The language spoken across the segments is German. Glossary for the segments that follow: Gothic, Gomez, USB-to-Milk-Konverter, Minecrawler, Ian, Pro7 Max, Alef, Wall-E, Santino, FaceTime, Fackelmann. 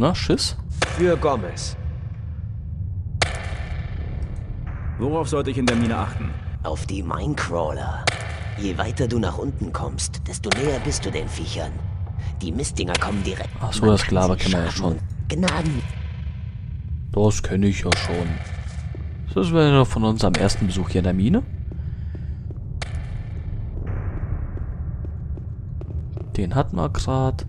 Na, Schiss? Für Gomez. Worauf sollte ich in der Mine achten? Auf die Minecrawler. Je weiter du nach unten kommst, desto näher bist du den Viechern. Die Mistdinger kommen direkt. Ach so, das Lava kennen wir ja schon. Gnaden. Das kenne ich ja schon. Das wäre ja von unserem ersten Besuch hier in der Mine. Den hatten wir gerade.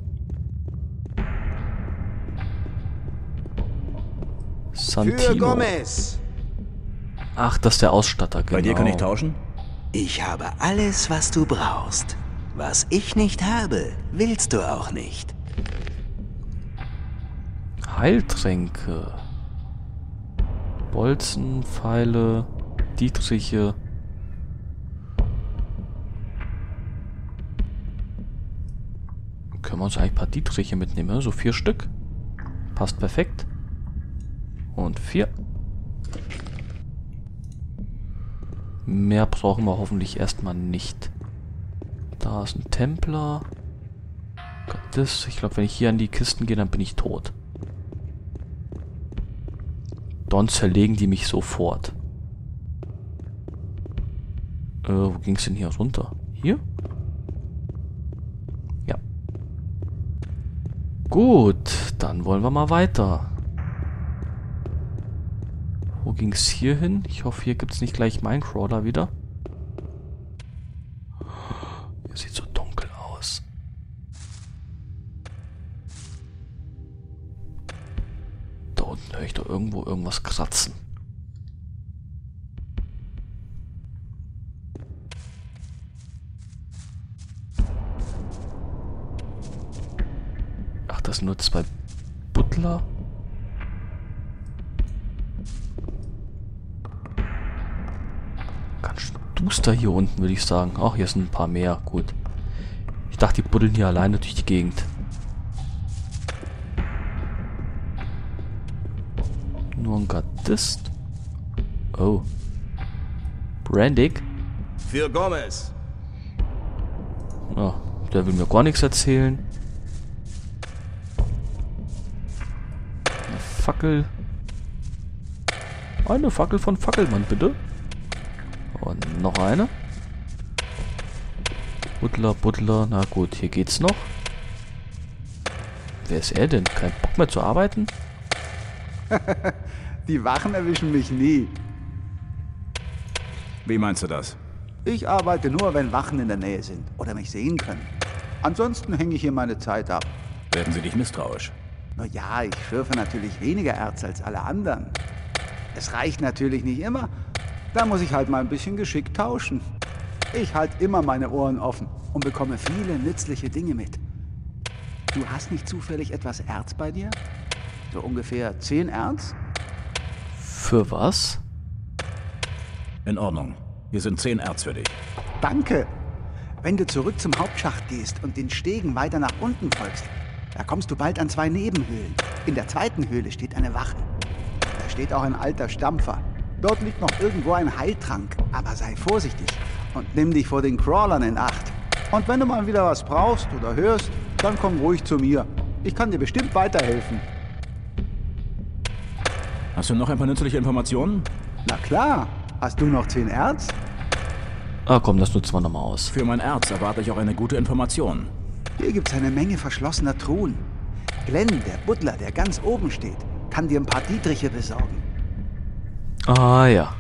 Santino. Ach, das ist der Ausstatter, genau. Bei dir kann ich tauschen? Ich habe alles, was du brauchst. Was ich nicht habe, willst du auch nicht. Heiltränke. Bolzen, Pfeile, Dietriche. Können wir uns eigentlich ein paar Dietriche mitnehmen? So 4 Stück. Passt perfekt. Und 4. Mehr brauchen wir hoffentlich erstmal nicht. Da ist ein Templer. Das, ich glaube, wenn ich hier an die Kisten gehe, dann bin ich tot. Dann zerlegen die mich sofort. Wo ging es denn hier runter? Hier? Ja. Gut, dann wollen wir mal weiter. Wo ging es hier hin? Ich hoffe, hier gibt es nicht gleich Minecrawler wieder. Hier sieht so dunkel aus. Da unten höre ich doch irgendwo irgendwas kratzen. Ach, das sind nur 2 Butler. Duster hier unten, würde ich sagen. Ach, hier sind ein paar mehr. Gut. Ich dachte, die buddeln hier alleine durch die Gegend. Nur ein Gardist. Oh. Brandig. Für Gomez. Ja, der will mir gar nichts erzählen. Eine Fackel. Eine Fackel von Fackelmann, bitte. Und noch eine. Butler, Butler. Na gut, hier geht's noch. Wer ist er denn? Kein Bock mehr zu arbeiten? Die Wachen erwischen mich nie. Wie meinst du das? Ich arbeite nur, wenn Wachen in der Nähe sind oder mich sehen können. Ansonsten hänge ich hier meine Zeit ab. Werden sie dich misstrauisch? Na ja, ich schürfe natürlich weniger Erz als alle anderen. Es reicht natürlich nicht immer. Da muss ich halt mal ein bisschen Geschick tauschen. Ich halte immer meine Ohren offen und bekomme viele nützliche Dinge mit. Du hast nicht zufällig etwas Erz bei dir? So ungefähr 10 Erz? Für was? In Ordnung. Hier sind 10 Erz für dich. Danke. Wenn du zurück zum Hauptschacht gehst und den Stegen weiter nach unten folgst, da kommst du bald an 2 Nebenhöhlen. In der zweiten Höhle steht eine Wache. Da steht auch ein alter Stampfer. Dort liegt noch irgendwo ein Heiltrank, aber sei vorsichtig und nimm dich vor den Crawlern in Acht. Und wenn du mal wieder was brauchst oder hörst, dann komm ruhig zu mir. Ich kann dir bestimmt weiterhelfen. Hast du noch ein paar nützliche Informationen? Na klar. Hast du noch 10 Erz? Ah komm, das nutzen wir nochmal aus. Für mein Erz erwarte ich auch eine gute Information. Hier gibt's eine Menge verschlossener Truhen. Glenn, der Butler, der ganz oben steht, kann dir ein paar Dietriche besorgen. Ah ja.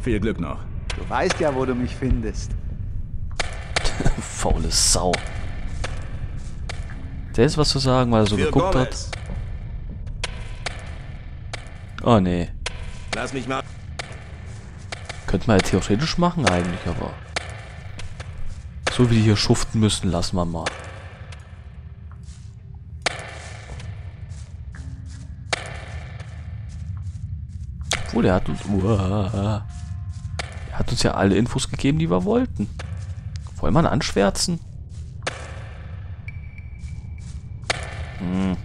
Viel Glück noch. Du weißt ja, wo du mich findest. Faule Sau. Der ist was zu sagen, weil er so geguckt hat. Oh nee. Lass mich mal. Könnte man ja theoretisch machen eigentlich, aber. So wie die hier schuften müssen, lassen wir mal. Oh, der hat uns... Uah, der hat uns ja alle Infos gegeben, die wir wollten. Wollen wir ihn anschwärzen? Hm.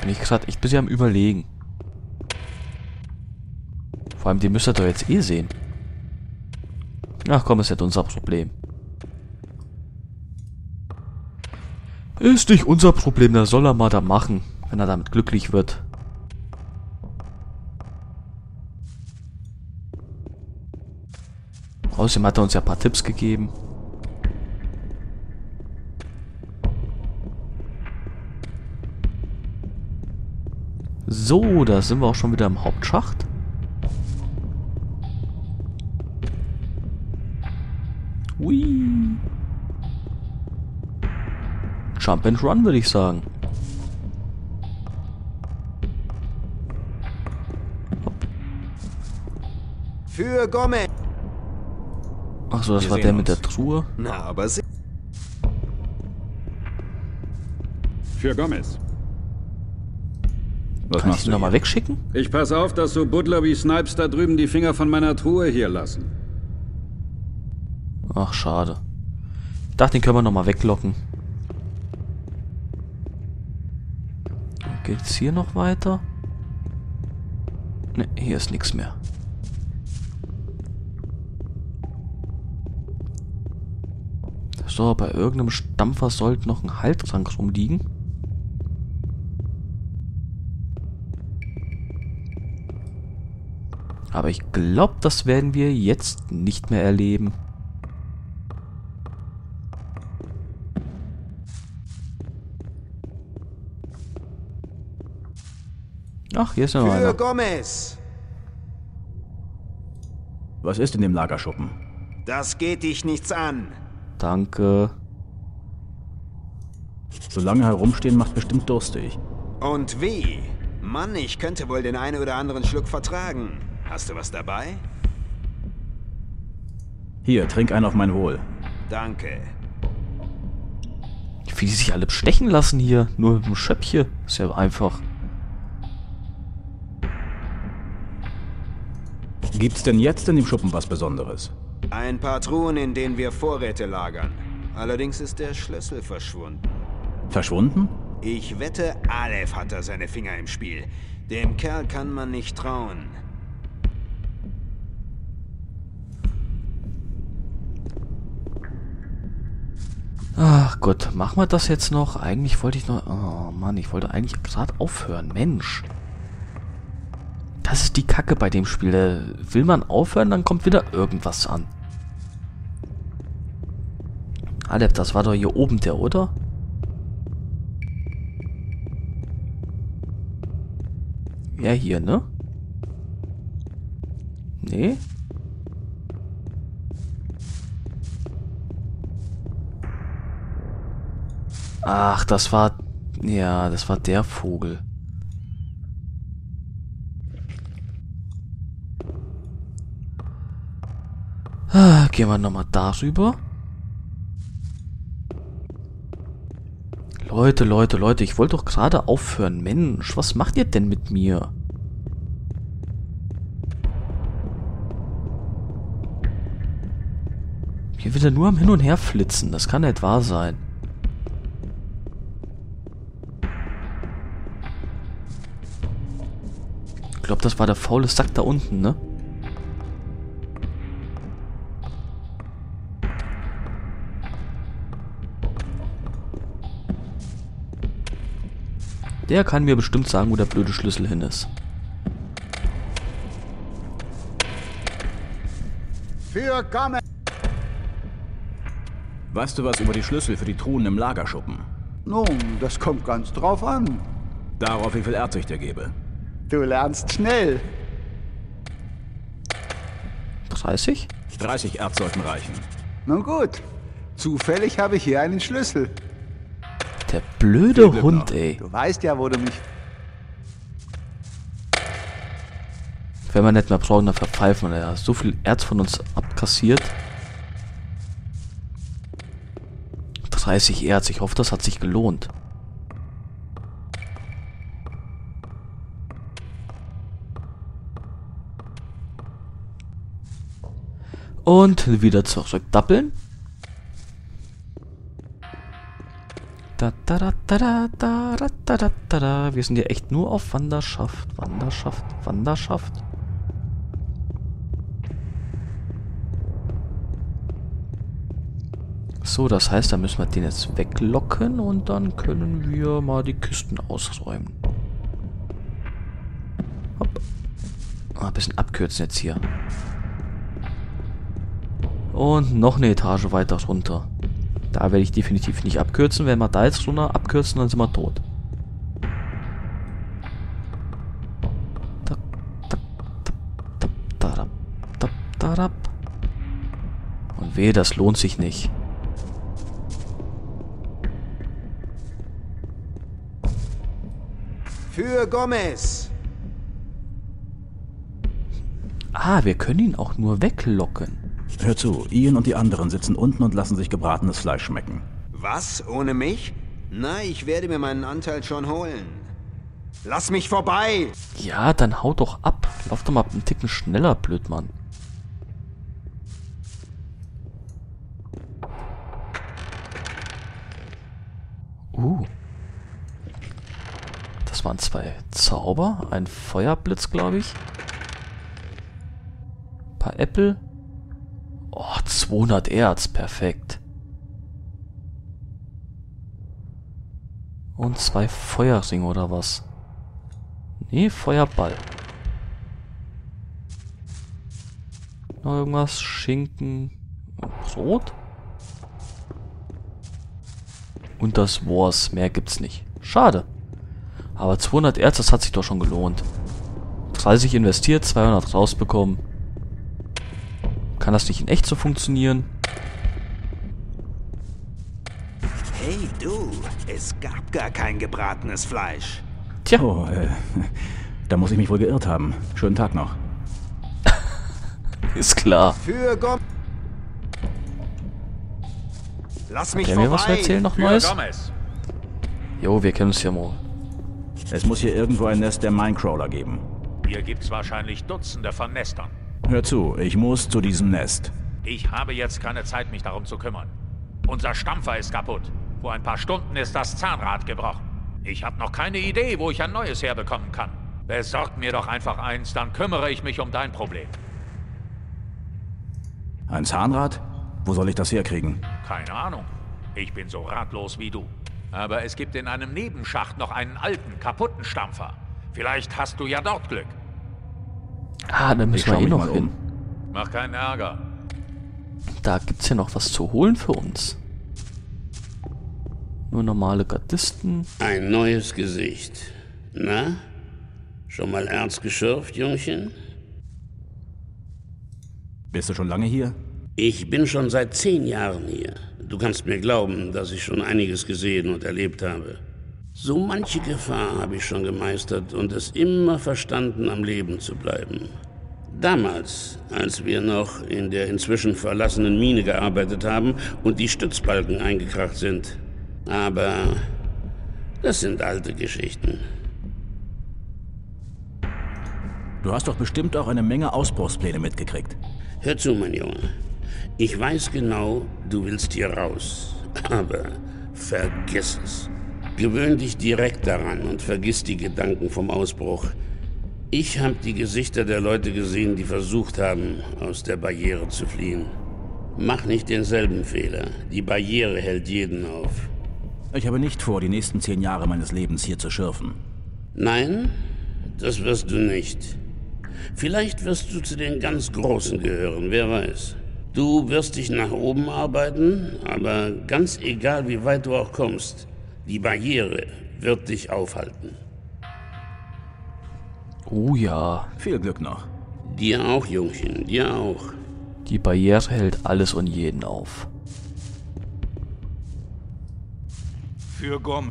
Bin ich gerade echt bisher am Überlegen. Vor allem, den müsst ihr doch jetzt eh sehen. Ach komm, ist nicht unser Problem. Ist nicht unser Problem, da soll er mal da machen. wenn er damit glücklich wird. Außerdem hat er uns ja ein paar Tipps gegeben. So, da sind wir auch schon wieder im Hauptschacht. Hui. Jump and Run, würde ich sagen. Hopp. Für Gomez. Ach so, das war der mit der Truhe. Na, aber sie. Für Gomez. Was kann ich ihn nochmal wegschicken? Ich passe auf, dass so Butler wie Snipes da drüben die Finger von meiner Truhe hier lassen. Ach, schade. Ich dachte, den können wir nochmal weglocken. Geht's hier noch weiter? Ne, hier ist nichts mehr. So, bei irgendeinem Stampfer sollte noch ein Haltrank rumliegen. Aber ich glaube, das werden wir jetzt nicht mehr erleben. Ach, hier ist noch einer. Was ist in dem Lagerschuppen? Das geht dich nichts an. Danke. So lange herumstehen macht bestimmt durstig. Und wie? Mann, ich könnte wohl den einen oder anderen Schluck vertragen. Hast du was dabei? Hier, trink einen auf mein Wohl. Danke. Wie die sich alle bestechen lassen hier. Nur mit dem Schöppchen. Ist ja einfach. Gibt's denn jetzt in dem Schuppen was Besonderes? Ein paar Truhen, in denen wir Vorräte lagern. Allerdings ist der Schlüssel verschwunden. Verschwunden? Ich wette, Alef hat da seine Finger im Spiel. Dem Kerl kann man nicht trauen. Ach Gott, machen wir das jetzt noch? Eigentlich wollte ich noch... Oh Mann, ich wollte eigentlich gerade aufhören. Mensch. Das ist die Kacke bei dem Spiel. Da will man aufhören, dann kommt wieder irgendwas an. Alef, das war doch hier oben der, oder? Ja, hier, ne? Nee? Ach, das war... Ja, das war der Vogel. Gehen wir nochmal darüber. Leute, Leute, Leute, ich wollte doch gerade aufhören. Mensch, was macht ihr denn mit mir? Hier wieder nur am Hin- und Herflitzen. Das kann nicht wahr sein. Ich glaube, das war der faule Sack da unten, ne? Der kann mir bestimmt sagen, wo der blöde Schlüssel hin ist. Weißt du was über die Schlüssel für die Truhen im Lagerschuppen? Nun, das kommt ganz drauf an. Darauf, wie viel Erz ich dir gebe. Du lernst schnell. 30? 30 Erz sollten reichen. Nun gut. Zufällig habe ich hier einen Schlüssel. Der blöde Hund, ey. Du weißt ja, wo du mich... Wenn wir nicht mehr brauchen, dann verpfeifen wir. Er hat so viel Erz von uns abkassiert. 30 Erz. Ich hoffe, das hat sich gelohnt. Und wieder zurückdappeln. Wir sind ja echt nur auf Wanderschaft. Wanderschaft, Wanderschaft. So, das heißt, da müssen wir den jetzt weglocken und dann können wir mal die Kisten ausräumen. Hopp. Mal ein bisschen abkürzen jetzt hier. Und noch eine Etage weiter runter. Da werde ich definitiv nicht abkürzen. Wenn wir da jetzt runter abkürzen, dann sind wir tot. Und weh, das lohnt sich nicht. Für Gomez! Ah, wir können ihn auch nur weglocken. Hör zu, Ian und die anderen sitzen unten und lassen sich gebratenes Fleisch schmecken. Was? Ohne mich? Na, ich werde mir meinen Anteil schon holen. Lass mich vorbei! Ja, dann haut doch ab. Lauf doch mal einen Ticken schneller, Blödmann. Das waren zwei Zauber, ein Feuerblitz, glaube ich. Ein paar Äpfel. Oh, 200 Erz, perfekt. Und zwei Feuerringe oder was? Nee, Feuerball. Noch irgendwas? Schinken und Brot. Und das war's. Mehr gibt's nicht. Schade. Aber 200 Erz, das hat sich doch schon gelohnt. 30 investiert, 200 rausbekommen. Kann das nicht in echt so funktionieren? Hey du, es gab gar kein gebratenes Fleisch. Tja. Oh, da muss ich mich wohl geirrt haben. Schönen Tag noch. Ist klar. Für Gomez. Lass mich vorbei. Mir was erzählen noch Neues? Jo, wir kennen uns ja mal. Es muss hier irgendwo ein Nest der Minecrawler geben. Hier gibt's wahrscheinlich Dutzende von Nestern. Hör zu, ich muss zu diesem Nest. Ich habe jetzt keine Zeit, mich darum zu kümmern. Unser Stampfer ist kaputt. Vor ein paar Stunden ist das Zahnrad gebrochen. Ich habe noch keine Idee, wo ich ein neues herbekommen kann. Besorgt mir doch einfach eins, dann kümmere ich mich um dein Problem. Ein Zahnrad? Wo soll ich das herkriegen? Keine Ahnung. Ich bin so ratlos wie du. Aber es gibt in einem Nebenschacht noch einen alten, kaputten Stampfer. Vielleicht hast du ja dort Glück. Ah, dann müssen wir eh noch hin. Mach keinen Ärger. Da gibt's ja noch was zu holen für uns. Nur normale Gardisten. Ein neues Gesicht. Na? Schon mal Erz geschürft, Jungchen? Bist du schon lange hier? Ich bin schon seit 10 Jahren hier. Du kannst mir glauben, dass ich schon einiges gesehen und erlebt habe. So manche Gefahr habe ich schon gemeistert und es immer verstanden, am Leben zu bleiben. Damals, als wir noch in der inzwischen verlassenen Mine gearbeitet haben und die Stützbalken eingekracht sind. Aber das sind alte Geschichten. Du hast doch bestimmt auch eine Menge Ausbruchspläne mitgekriegt. Hör zu, mein Junge. Ich weiß genau, du willst hier raus, aber vergiss es. Gewöhn dich direkt daran und vergiss die Gedanken vom Ausbruch. Ich habe die Gesichter der Leute gesehen, die versucht haben, aus der Barriere zu fliehen. Mach nicht denselben Fehler. Die Barriere hält jeden auf. Ich habe nicht vor, die nächsten 10 Jahre meines Lebens hier zu schürfen. Nein, das wirst du nicht. Vielleicht wirst du zu den ganz Großen gehören, wer weiß. Du wirst dich nach oben arbeiten, aber ganz egal, wie weit du auch kommst, die Barriere wird dich aufhalten. Oh ja. Viel Glück noch. Dir auch, Jungchen, dir auch. Die Barriere hält alles und jeden auf. Für Gomm.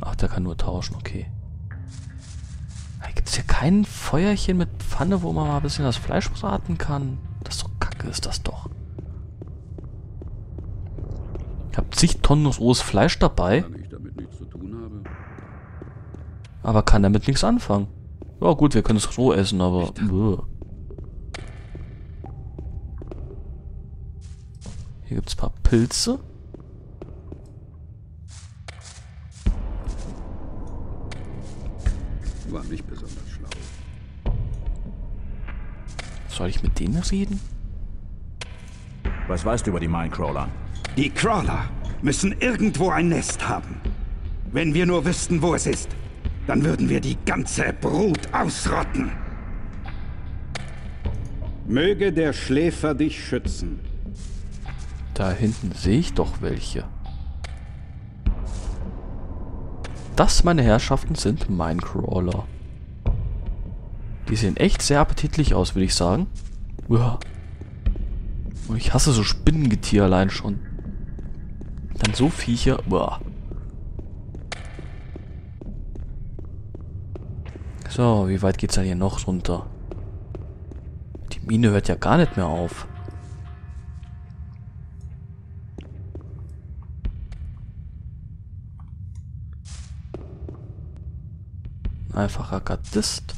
Ach, der kann nur tauschen, okay. Gibt es hier kein Feuerchen mit Pfanne, wo man mal ein bisschen das Fleisch braten kann? Das ist doch kacke, ist das doch. Ich habe zig Tonnen rohes Fleisch dabei. Aber kann damit nichts anfangen. Ja gut, wir können es roh essen, aber... Hier gibt es ein paar Pilze. War nicht besonders schlau. Soll ich mit denen reden? Was weißt du über die Minecrawler? Die Crawler müssen irgendwo ein Nest haben. Wenn wir nur wüssten, wo es ist, dann würden wir die ganze Brut ausrotten. Möge der Schläfer dich schützen. Da hinten sehe ich doch welche. Das, meine Herrschaften, sind Minecrawler. Die sehen echt sehr appetitlich aus, würde ich sagen. Uah. Und ich hasse so Spinnengetier allein schon. Dann so Viecher. Uah. So, wie weit geht's denn hier noch runter? Die Mine hört ja gar nicht mehr auf. Einfacher Gardist.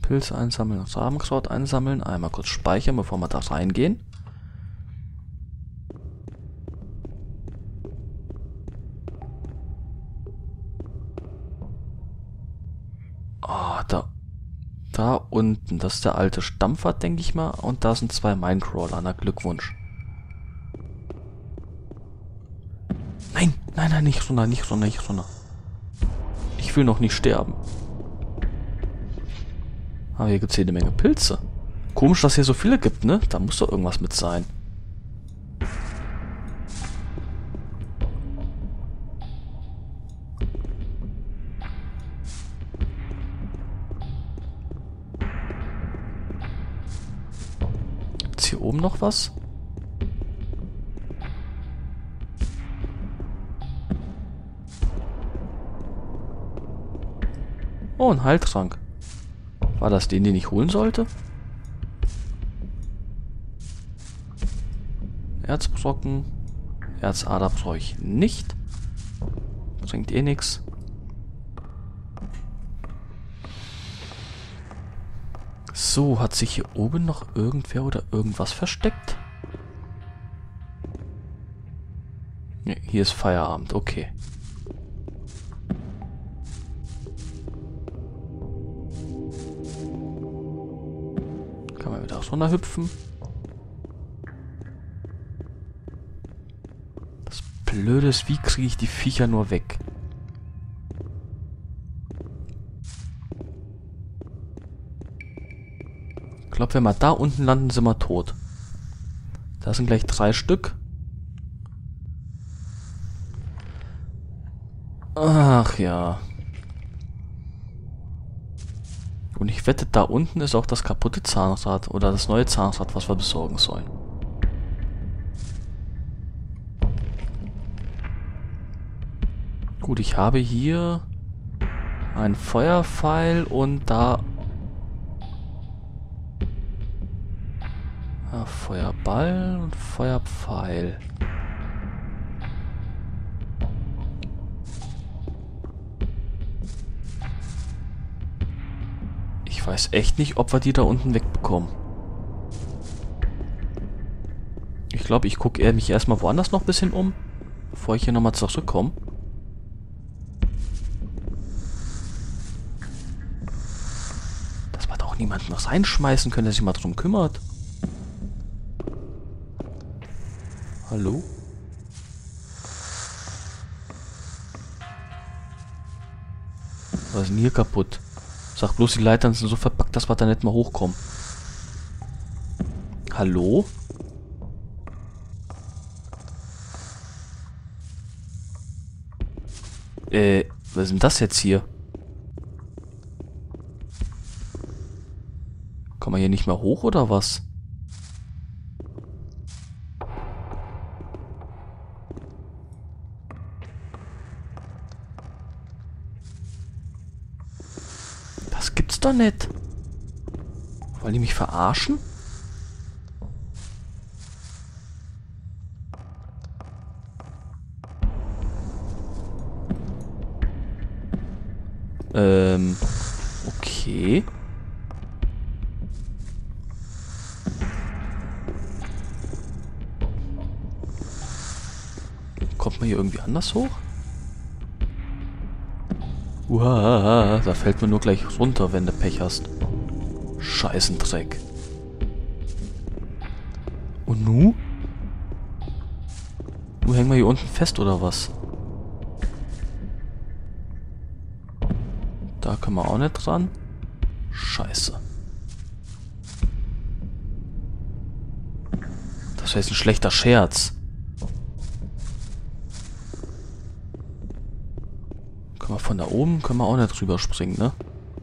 Pilze einsammeln, Samenkraut einsammeln. Einmal kurz speichern, bevor wir da reingehen. Ah, da unten. Das ist der alte Stammfahrt, denke ich mal. Und da sind zwei Minecrawler. Na, Glückwunsch. Nein, nein, nicht runter, nicht runter, nicht runter. Ich will noch nicht sterben. Aber hier gibt es jede Menge Pilze. Komisch, dass es hier so viele gibt, ne? Da muss doch irgendwas mit sein. Gibt es hier oben noch was? Oh, ein Heiltrank. War das den ich holen sollte? Erzbrocken. Erzader brauche ich nicht. Bringt eh nichts. So, hat sich hier oben noch irgendwer oder irgendwas versteckt? Ne, hier ist Feierabend, okay. Runterhüpfen. Das Blöde ist, wie kriege ich die Viecher nur weg? Ich glaube, wenn wir da unten landen, sind wir tot. Da sind gleich 3 Stück. Ach ja. Und ich wette, da unten ist auch das kaputte Zahnrad oder das neue Zahnrad, was wir besorgen sollen. Gut, ich habe hier einen Feuerpfeil und da... Ja, Feuerball und Feuerpfeil. Ich weiß echt nicht, ob wir die da unten wegbekommen. Ich glaube, ich gucke mich erstmal woanders noch ein bisschen um, bevor ich hier nochmal zurückkomme. Dass wir da auch niemanden was reinschmeißen können, der sich mal drum kümmert. Hallo? Was ist denn hier kaputt? Sag bloß, die Leitern sind so verpackt, dass wir da nicht mal hochkommen. Hallo? Was ist denn das jetzt hier? Kommen wir hier nicht mehr hoch, oder was? Doch nicht. Wollen die mich verarschen? Okay. Kommt man hier irgendwie anders hoch? Da fällt man nur gleich runter, wenn du Pech hast. Scheißendreck. Und nu? Nu hängen wir hier unten fest, oder was? Da können wir auch nicht dran. Scheiße. Das wäre jetzt ein schlechter Scherz. Können wir von da oben, können wir auch nicht drüber springen, ne?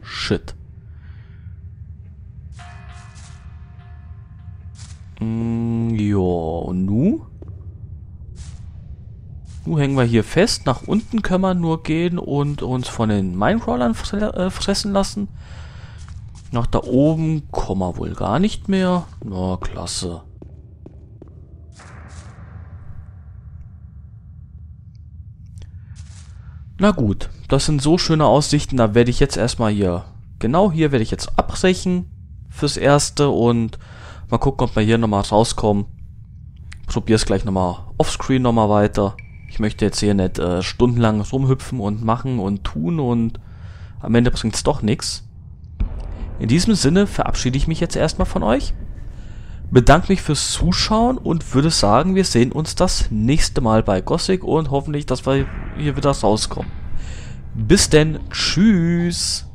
Shit. Jo, und nu? Nu hängen wir hier fest. Nach unten können wir nur gehen und uns von den Minecrawlern fressen lassen. Nach da oben kommen wir wohl gar nicht mehr. Na, klasse. Na gut, das sind so schöne Aussichten. Da werde ich jetzt erstmal hier, genau hier werde ich jetzt abbrechen fürs Erste und mal gucken, ob wir hier nochmal rauskommen. Probiere es gleich nochmal offscreen nochmal weiter. Ich möchte jetzt hier nicht stundenlang rumhüpfen und machen und tun und am Ende bringt es doch nichts. In diesem Sinne verabschiede ich mich jetzt erstmal von euch. Bedanke mich fürs Zuschauen und würde sagen, wir sehen uns das nächste Mal bei Gothic und hoffentlich, dass wir hier wieder rauskommen. Bis denn, tschüss!